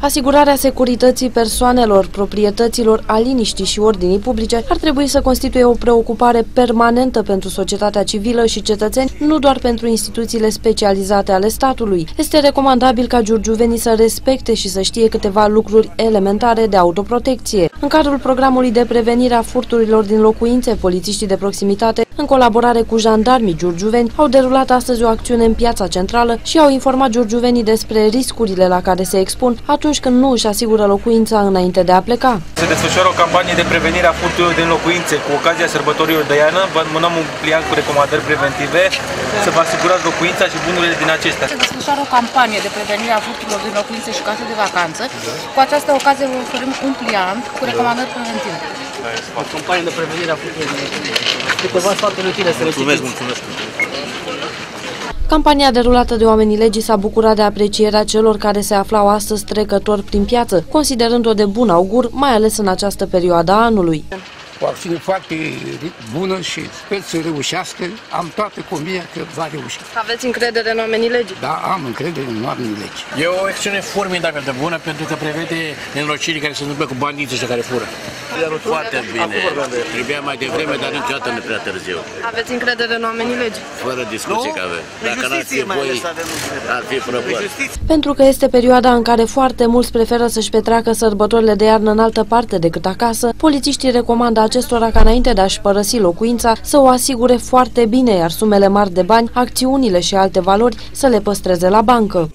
Asigurarea securității persoanelor, proprietăților, a liniștii și ordinii publice ar trebui să constituie o preocupare permanentă pentru societatea civilă și cetățeni, nu doar pentru instituțiile specializate ale statului. Este recomandabil ca giurgiuvenii să respecte și să știe câteva lucruri elementare de autoprotecție. În cadrul programului de prevenire a furturilor din locuințe, polițiștii de proximitate, în colaborare cu jandarmii giurgiuveni, au derulat astăzi o acțiune în Piața Centrală și au informat giurgiuvenii despre riscurile la care se expun atunci când nu își asigură locuința înainte de a pleca. Se desfășoară o campanie de prevenire a furturilor din locuințe. Cu ocazia sărbătorilor de iarnă, vă înmânăm un pliant cu recomandări preventive să vă asigurați locuința și bunurile din acestea. Se desfășoară o campanie de prevenire a furturilor din locuințe și case de vacanță. Cu această ocazie vă oferim un pliant cu recomandări preventive. O campanie de prevenire a furturilor din locuințe. Câteva sfaturi utile să le citiți. Mulțumesc! Campania derulată de oamenii legii s-a bucurat de aprecierea celor care se aflau astăzi trecători prin piață, considerând-o de bun augur, mai ales în această perioadă a anului. O acțiune foarte bună și sper să reușească, am toată convingerea că va reuși. Aveți încredere în oamenii legii? Da, am încredere în oamenii legii. E o acțiune formidabilă de bună pentru că prevede înrocirii care se întâmplă cu bandiții ăștia care fură. Foarte bine, trebuia mai devreme, dar niciodată nu prea târziu. Aveți încredere în oamenii legii? Fără discuție că avem. Dacă n-ar fi voi, ar fi prăpări. Pentru că este perioada în care foarte mulți preferă să-și petreacă sărbătorile de iarnă în altă parte decât acasă, polițiștii recomandă acestora ca înainte de a-și părăsi locuința să o asigure foarte bine, iar sumele mari de bani, acțiunile și alte valori să le păstreze la bancă.